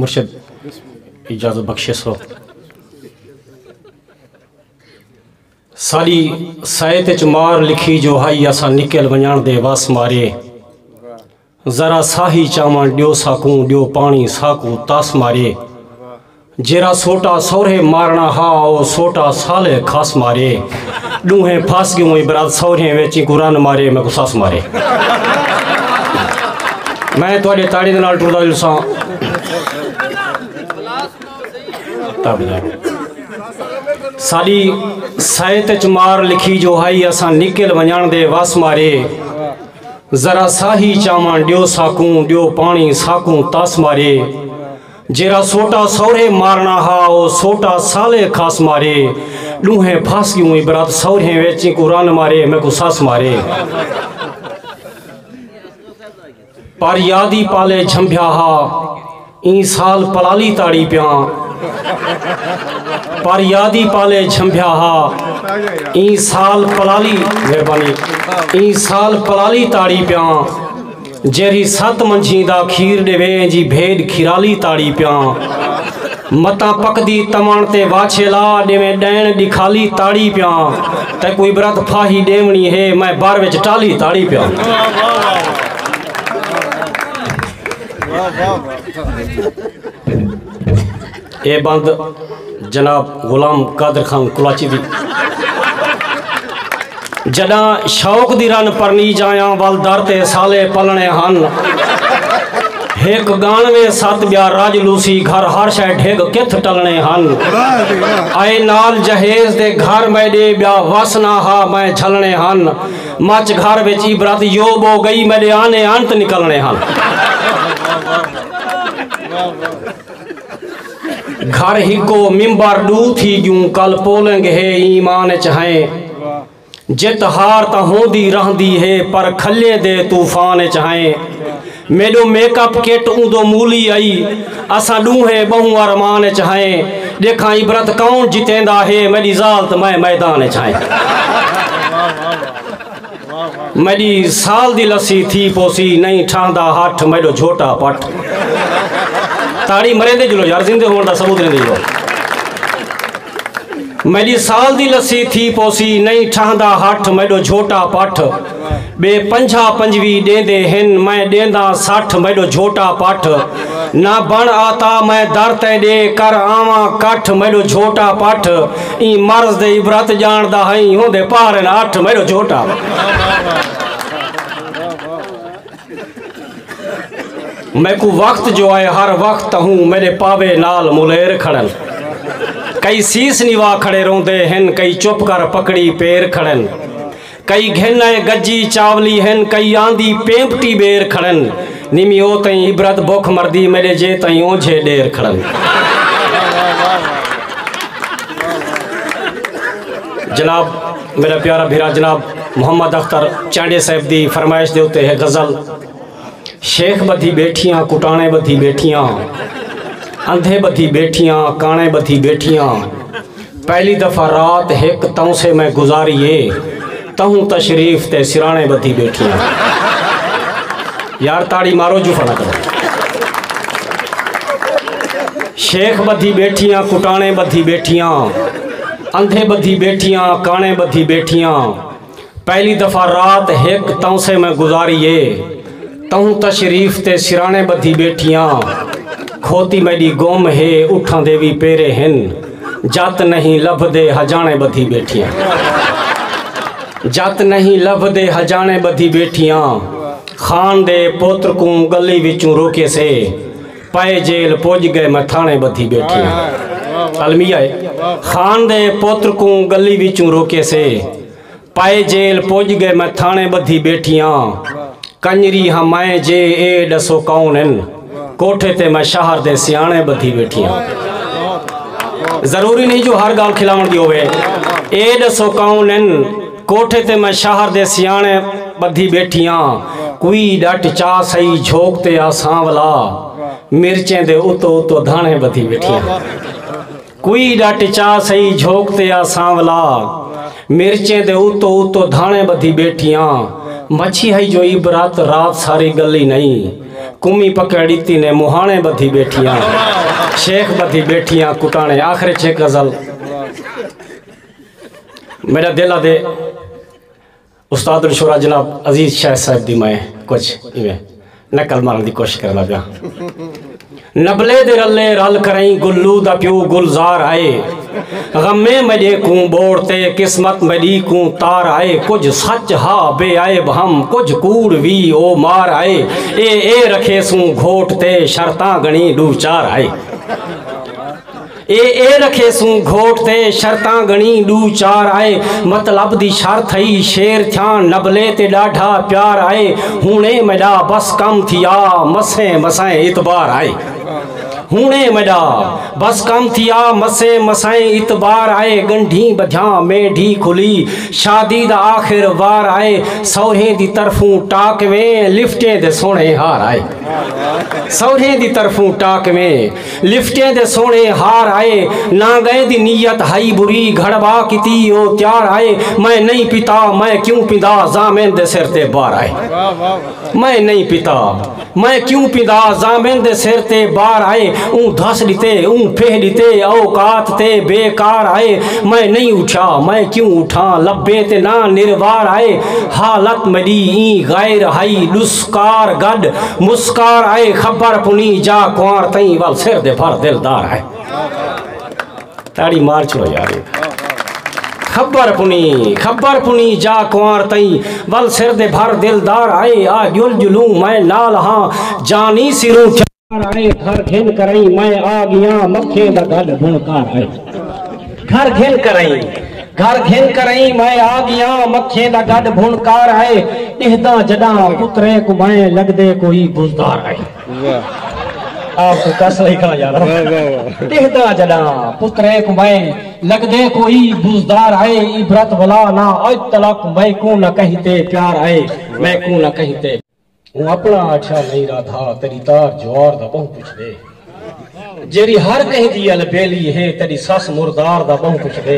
मुर्शद इजाज़त बख्शे सो साली सायत च मार लिखी जो हाई असा निकल वञण दे वास मारे ज़रा साही चावण ॾियो साकूं ॾियो पाणी साकूं तास मारे जेरा सोटा सौरे मारणा हा ओ सोटा साले खास मारे ॾूहे फास गयूं इबरात सौरे वेची कुरान मारे मैं गुसास मारे मैं थोड़े ताड़ी दे नाल टुरदा जुलसा साली सायत च मार लिखी जो हाई असा निकल वञण दे वास मारे ज़रा साही चावण ॾियो साकूं ॾियो पाणी साकूं तास मारे जेरा सोटा सौरे मारणा हा ओ सोटा साले खास मारे लूहे फास गयूं इबरात सौरे वेची कुरान मारे मैं को सास मारे पर यादी पाले झंभ्या हा ई साल पलाली ताड़ी प्या पर यादी पाले झंभ्या हा ई साल पलाली मेहरबानी ई साल पलाली ताड़ी प्या जेरी सत मंझीदा खीर देवे जी भेद खिराली ताड़ी प्या मता पकदी तमण ते वाछेला देवे डैण दिखाली ताड़ी प्या ते कोई ब्रत फाही देवनी है मैं बार विच टाली ताड़ी प्या ए बंद जनाब गुलाम कादर खान कुलाची दी जदा शौक दी रन परनी जाया वल दर ते साले पलने हन एक गानवे सात ब्या राज लूसी घर हर शय ठेग किथ टलने हन आए नाल जहेज दे घर में दे ब्या वासना हा मैं छलने हन मच घर विच इबरत योब हो गई मेरे आने अंत निकलने हन घर ही को मिंबर दू थी गयूं कल पोलेंगे है ईमान चाहें जित हार तो होंदी रहंदी है पर खले दे तूफान चाहे मेडो मेकअप किट उदो मूली आई असा डूहे बहु अरमान चाहे देखा इबरत कौन जितेंदा है मेरी जालत मैं मैदान चाहे मेरी साल दी लसी थी पोसी नहीं ठांदा हाथ मेडो झोटा पट ताड़ी मरे दे जुलो यार जिंदे होने का सबूत नहीं दे मेरी साल दी लसी थी पोसी नहीं ठहंदा हाथ मेडो झोटा पाठ बे पंजा पंजवी देंदे हिन मैं देंदा साठ मेडो झोटा पाठ ना बण आता मैं दर ते दे कर आवा काठ मेडो झोटा पाठ ई मर्ज दे इबरत जानदा है होंदे पार आठ मेडो झोटा मैं को वक्त जो आए हर वक्त हूँ मेरे पावे नाल मुलेर खड़न कई सीस निवा खड़े रोंदे हैं कई चुप कर पकड़ी पैर खड़न कई घिनाए गज्जी चावली हैं कई आंधी पेंपटी बेर खड़न निमी ओ तई इबरत भुख मर्दी मेरे जे तई ओझे डेर खड़न जनाब मेरा प्यारा भीरा जनाब मोहम्मद अख्तर चांडे साहब दी फरमाइश दे उते है गज़ल शेख बधी बैठियां कुटाने बधी बैठियां अंधे बधी बैठियाँ काने बधी बैठियाँ पहली दफ़ा रात एक तऊ से मैं गुजारिए तहूँ तशरीफ ते सिराने बधी बैठियाँ यार ताड़ी मारो जो फना करो शेख बधी बैठियाँ कुटाने बधी बैठियाँ अंधे बधी बैठियाँ काने बधी बैठियाँ पहली दफ़ा रात एक तऊ से मैं गुजारिए तहूँ तशरीफ ते सिराने बधी बैठियाँ खोती मेरी गोम है उठा देवी पेरे हिन जात नहीं लभ दे हजाने बधी बैठियाँ जात नहीं लभ दे हजाने बधी बैठियाँ खान दे पोत्र को गली विचू रोके से पाए जेल पहुँच गए मथाने बधी बैठियाँ अलमिया खान दे पोत्र को गली विचू रोके से पाए जेल पहुँच गए मथाने बधी बैठियाँ कंजरी हमाए जे ए डसो कौन हिन कोठे ते मैं शहर दे सियाने बधी बैठियाँ जरूरी नहीं जो हर गाल खिलावण दी होवे ए दसो कौन कोठे ते मैं शहर दे सियाने बधी बैठियाँ कोई डट चा सही झोंक ते आसां वाला मिर्चें दे उतो उतो धाने बधी बैठियाँ कोई डट चा सही झोंक ते आसां वाला मिर्चें दे उतो उतो धाने बधी बैठियाँ मच्छी है जो इबरत रात सारी गली नहीं कुमी पकड़ीती ने मुहाने बधी बैठिया, शेख बधी बैठिया कुटाने। आखिर छे गजल मेरा दिल दे उस्तादुल शुरा जनाब अजीज शाह साहब दी मैं कुछ इवें नकल मारने की कोशिश करना पिया। नबले दे रले रल करई गुल्लू दा प्यो गुलजार आए, गमे मजे को बोड़ते किस्मत मरी को तार आए। कुछ सच हा बे आए हम कुछ कूड़ वी ओ मार आए, ए रखे सू घोटते शर्तां गणी दू चार आए। ए रखे सू घोटते शर्तां गणी दू चार आए, मतलब दी शर्त थई शेर थिया नबले ते डाढा प्यार आए। हुणे मेरा बस कम थिया मसे मसाए इतबार आए, हुणे मेरा बस कम थिया मसे मसाए इतबार आए। गंढी बध्या मेढी खुली शादी दा आखिर वार आए, सौरे दी तरफों टाकवें लिफ्टे दे सोने हार आए। सौरे दी तरफों टाकवें लिफ्टे दे सोने हार आए। ना गए दी नीयत हाई बुरी घड़वा किती ओ त्यार आए। मैं नहीं पिता मैं क्यों पिंदा जामेन दे सिर ते बार आए। मैं नहीं पिता मैं क्यों पिंदा जामेन दे सिर ते बार आए। ऊँ धस दिते ऊँ फेह दिते औकात ते बेकार आए। मैं नहीं उठा मैं क्यों उठा लब्बे ते ना निर्वार आए। हालत मरी ई गैर हाई दुस्कार गड मुस्कार आए। खबर पुनी जा कुंवर तई वाल सिर दे भर दिलदार आए। ताड़ी मार छोड़ो यार। खबर पुनी जा कुंवर तई वाल सिर दे भर दिलदार आए। आ जुल जुलू मैं नाल हाँ जानी सिरू आए। घर घेन करई मैं आ गया मखे दा गल बुनकार आए। घर घेन करई मैं आ गया मखे दा गल बुनकार आए। इहदा जडा पुत्रे को मैं लगदे कोई बुजदार आए। आपको कस लिखा यार। इहदा जडा पुत्रे को मैं लगदे कोई बुजदार आए। इबरत वला ना अज तलक मैं को न कहते प्यार आए। मैं को न कहते अपना अच्छा नहीं रहा था तेरी तार ज्वार दा बहु कुछ दे। जेरी हर कहीं दी अलबेली है तेरी सस मुर्दार दा बहु कुछ दे।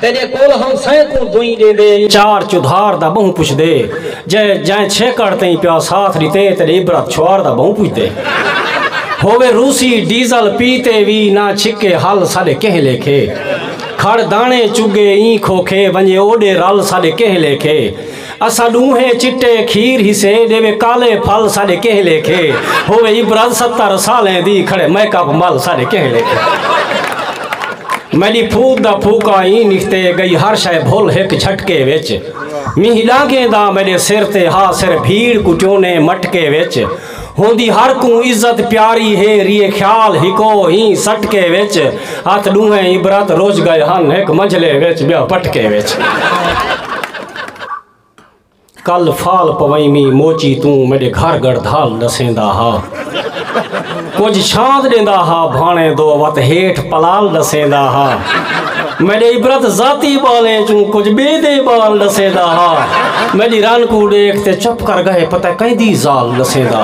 तेरे कोल हम सैकड़ों दुई दे दे चार चुधार दा बहु कुछ दे। जय जय छे करते प्या साथ रिते तेरे इबरत छुआर दा बहु कुछ दे। होवे रूसी डीजल पीते भी ना छिके हल सारे कह लेखे। खड़ दाने चुगे ई खोखे वंजे ओडे रल सारे कह लेखे। असा लूहे चिट्टे खीर हिसे देवे काले फल सारे कह लेखे। होवे इबरत 70 साले दी खड़े मैकअप मल सारे कह लेखे। मेरी फूक दा फूका ई निखते गई हर शय भोल एक झटके विच। मिहिला के दा मेरे सिर ते हा सिर भीड़ कुचोने मटके विच। होंदी हर को इज्जत प्यारी है रिए ख्याल हिको ही सटके विच। हाथ लूहे इबरत रोज गए हन एक मंझले विच ब्या पटके विच। कल फाल पवई मी मोची तू मेरे घर गड़धाल दसेंदा हा। कुछ शांत देंदा हा भाने दो वत हेठ पलाल दसेंदा हा। मेरे इबरत जाती बाले चू कुछ बेदे बाल दसेंदा हा। मेरी रान को देखते चुप कर गए पता कैदी जाल दसेंदा हा।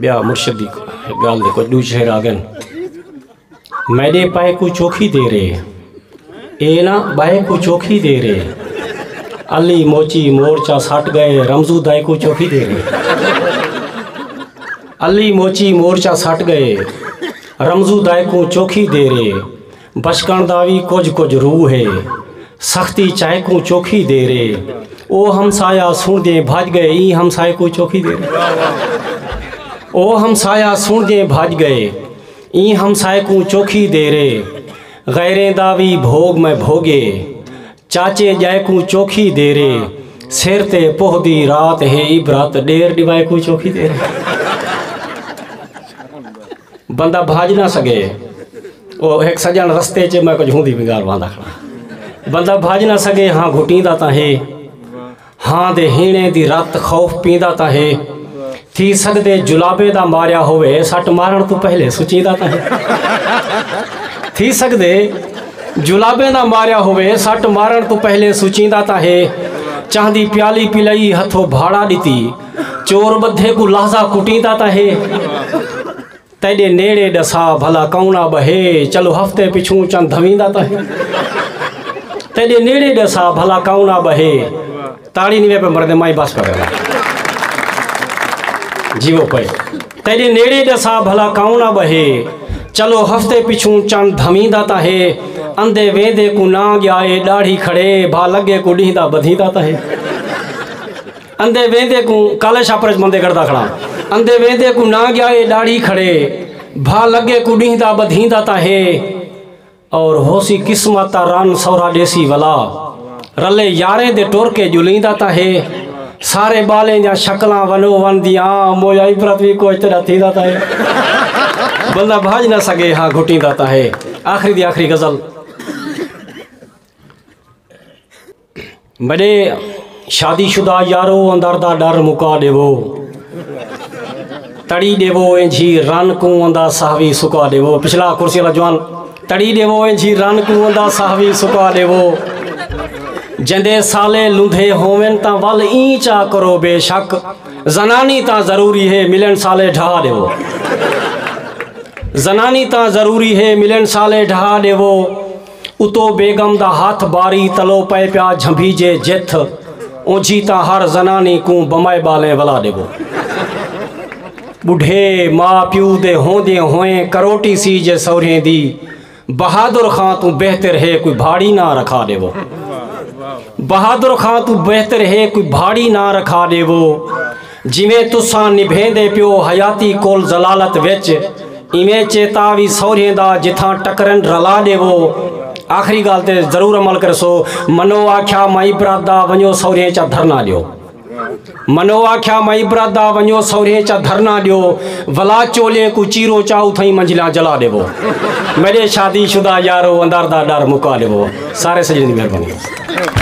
ब्याह मुर्शदी गाल देखो दूसरे रागन मेरे पाए को चोखी दे रहे ए ना बाए को चोखी दे रहे। अली मोची मोर्चा सट गए रमजू दाए को चोखी दे रहे। अली मोची मोर्चा सट गए रमजू दाए को चोखी दे रहे। बचकण दावी कुछ कुछ रूह है सख्ती चाय को चोखी दे रहे। ओ हमसाया सुन दे भाज गए ई हमसाए को चोखी दे रहे। ओ हमसाया सुन दे भाज गए ई हमसाए को चोखी दे रहे। गैरें दावी भोग में भोगे चाचे जाए को चोखी दे रे। सिर ते पोहदी रात है इबरत डेर डिवाए को चोखी दे रे। बंदा भाज ना सके ओ एक सजन रस्ते च मैं कुछ हुंदी बिगार वांदा खड़ा। बंदा भाज ना सके हाँ घुटींदा ता है हाँ दे हीणे दी रात खौफ पींदा ता है। थी सकदे जुलाबे दा मारिया होवे सट मारण तो पहले सुचींदा ता है। थी सकदे जुलाबे ना मारिया होवे सट मारण तो पहले सुचींदा ता है। चांदी प्याली पिलाई हथों भाड़ा दिती चोर बधे को लहजा कुटींदा ता है। तेरे नेड़े डसा भला कौना बहे चलो हफ्ते पिछू चंद धवींदा ता है। तेरे नेड़े डसा भला कौना बहे ताड़ी निवे पे मरदे माई बस कर जीवो पे तेरे नेड़े दसा भला काउना बहे चलो हफ्ते पिछू चंद धमीदा ता है अंधे वेंदे को ना गयाए दाढ़ी खड़े भा लगे को डींदा बधीदा ता है अंधे वेंदे को काले छापरज बंदे करदा खड़ा अंधे वेंदे को ना गयाए दाढ़ी खड़े भा लगे को डींदा बधीदा ता है और होसी किस्मत रान सौरा देसी वाला रले यारे दे टोर के जुलींदा ता है सारे बाले जा शक्लां वनो वन दिया मोया इबरत भी कोई तेरा थीदा ता है बंदा भाज ना सके हाँ घुटींदा ता है। आखिरी दी आखिरी गजल बड़े शादीशुदा यारो अंदर दा डर मुका देवो तड़ी देवो ए जी रन को अंदा साहवी सुका देवो। पिछला कुर्सी वाला जवान तड़ी देवो ए जी रन को अंदा साहवी सुका देवो जंदे साले लुंधे होवेन ता वल ईंचा करो बेशक जनानी ता जरूरी है मिलन साले ढहा देवो जनानी ता जरूरी है मिलन साले ढहा देवो उतो बेगम दा हाथ बारी तलो पै प्या झंभीजे जेथ ओझी ता हर जनानी को बमाए बाले वला देवो बुढ़े माँ प्यू दे होंदे होए करोटी सी जे सौरें दी बहादुर खां तू बेहतर है कोई भाड़ी ना रखा देवो बहादुर खां तू बेहतर है कोई भाड़ी ना रखा देवो जिमें तुसा निभेंदे प्यो हयाती कोल जलालत विच इवें चेतावी सौरें दा जिथा टकरन रला देवो। आखिरी गाल ते जरूर अमल कर सो मनो आख्या माई बरादा वनो सौरें चा धरना दियो मनो आख्या माई बरादा वनो सौरें चा धरना दियो वला चोले को चीरो चा उथई मंजिला जला देवो मेरे शादीशुदा यारो अंदर दा डर मुका देवो। सारे सजन दी मेहरबानी।